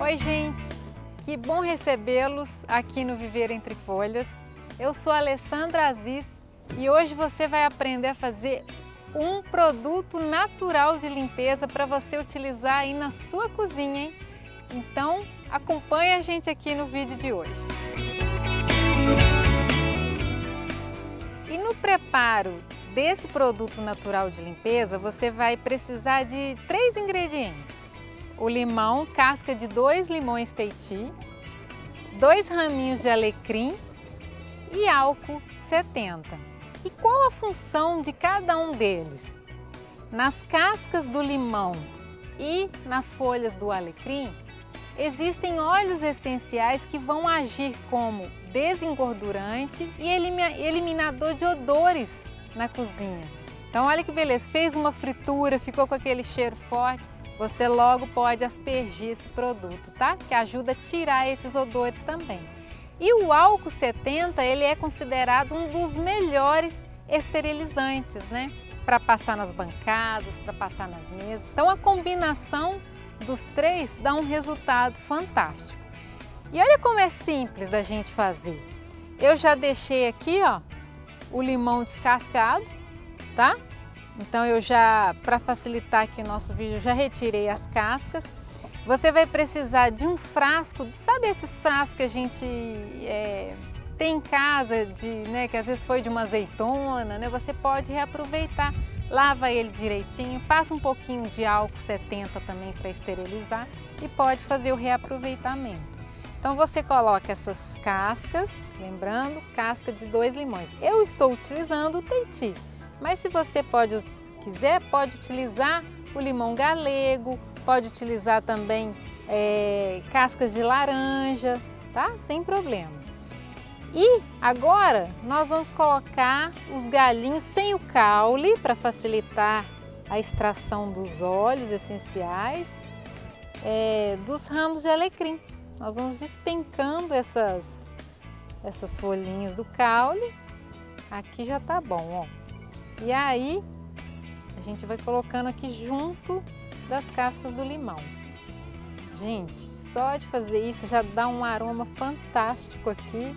Oi, gente! Que bom recebê-los aqui no Viver Entre Folhas. Eu sou a Alessandra Aziz e hoje você vai aprender a fazer um produto natural de limpeza para você utilizar aí na sua cozinha, hein? Então, acompanha a gente aqui no vídeo de hoje. E no preparo desse produto natural de limpeza, você vai precisar de 3 ingredientes. O limão, casca de 2 limões Taiti, 2 raminhos de alecrim e álcool 70. E qual a função de cada um deles? Nas cascas do limão e nas folhas do alecrim, existem óleos essenciais que vão agir como desengordurante e eliminador de odores na cozinha. Então olha que beleza, fez uma fritura, ficou com aquele cheiro forte, você logo pode aspergir esse produto, tá? Que ajuda a tirar esses odores também. E o álcool 70, ele é considerado um dos melhores esterilizantes, né? Para passar nas bancadas, para passar nas mesas. Então a combinação dos 3 dá um resultado fantástico. E olha como é simples da gente fazer. Eu já deixei aqui, ó, o limão descascado, tá? Então eu já, para facilitar aqui o nosso vídeo, eu já retirei as cascas. Você vai precisar de um frasco, sabe esses frascos que a gente tem em casa, que às vezes foi de uma azeitona, né? Você pode reaproveitar. Lava ele direitinho, passa um pouquinho de álcool 70 também para esterilizar e pode fazer o reaproveitamento. Então você coloca essas cascas, lembrando, casca de 2 limões. Eu estou utilizando o Taiti, mas se você quiser, pode utilizar o limão galego, pode utilizar também cascas de laranja, tá? Sem problema. E agora nós vamos colocar os galinhos sem o caule para facilitar a extração dos óleos essenciais dos ramos de alecrim. Nós vamos despencando essas folhinhas do caule. Aqui já tá bom, ó. E aí a gente vai colocando aqui junto das cascas do limão. Gente, só de fazer isso já dá um aroma fantástico aqui.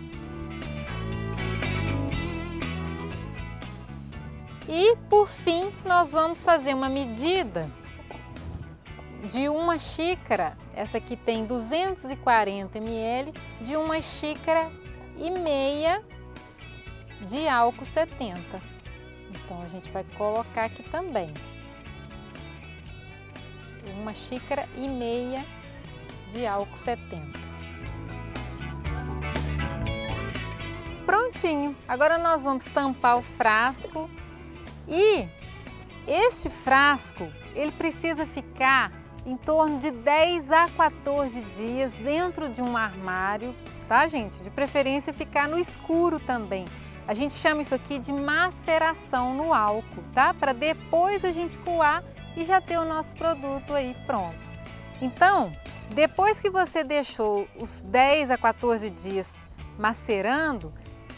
E, por fim, nós vamos fazer uma medida de 1 xícara, essa aqui tem 240 ml, de 1,5 xícaras de álcool 70. Então, a gente vai colocar aqui também. 1,5 xícaras de álcool 70. Prontinho! Agora nós vamos tampar o frasco. E este frasco, ele precisa ficar em torno de 10 a 14 dias dentro de um armário, tá, gente? De preferência ficar no escuro também. A gente chama isso aqui de maceração no álcool, tá? Para depois a gente coar e já ter o nosso produto aí pronto. Então, depois que você deixou os 10 a 14 dias macerando,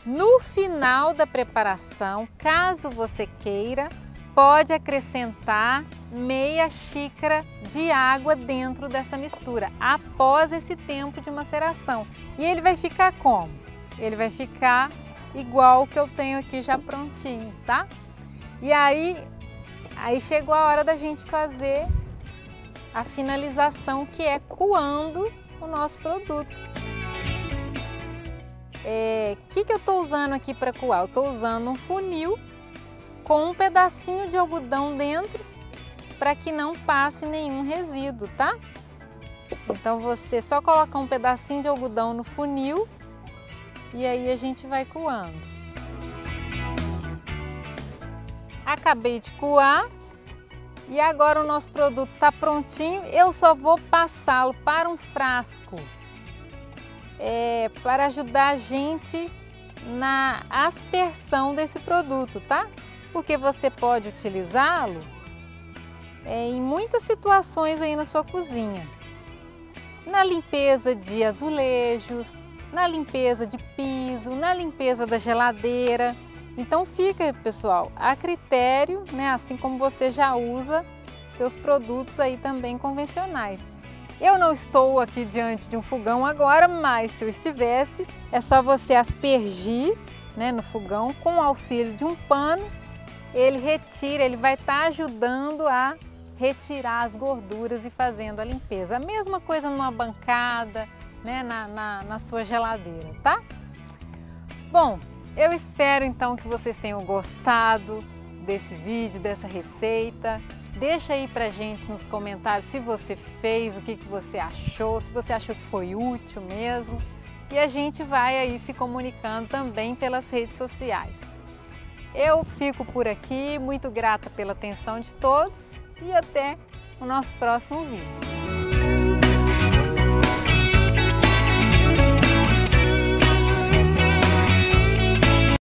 no final da preparação, caso você queira, pode acrescentar meia xícara de água dentro dessa mistura, após esse tempo de maceração. E ele vai ficar como? Ele vai ficar igual o que eu tenho aqui já prontinho, tá? E aí chegou a hora da gente fazer a finalização, que é coando o nosso produto. Que eu estou usando aqui para coar? Eu estou usando um funil com um pedacinho de algodão dentro para que não passe nenhum resíduo, tá? Então você só coloca um pedacinho de algodão no funil e aí a gente vai coando. Acabei de coar e agora o nosso produto está prontinho. Eu só vou passá-lo para um frasco. Para ajudar a gente na aspersão desse produto, tá? Porque você pode utilizá-lo em muitas situações aí na sua cozinha. Na limpeza de azulejos, na limpeza de piso, na limpeza da geladeira. Então fica, pessoal, a critério, né, assim como você já usa seus produtos aí também convencionais. Eu não estou aqui diante de um fogão agora, mas se eu estivesse, é só você aspergir, né, no fogão com o auxílio de um pano. Ele retira, ele vai estar ajudando a retirar as gorduras e fazendo a limpeza. A mesma coisa numa bancada, né, na sua geladeira, tá? Bom, eu espero então que vocês tenham gostado desse vídeo, dessa receita. Deixa aí pra gente nos comentários se você fez, o que você achou, se você achou que foi útil mesmo. E a gente vai aí se comunicando também pelas redes sociais. Eu fico por aqui, muito grata pela atenção de todos e até o nosso próximo vídeo.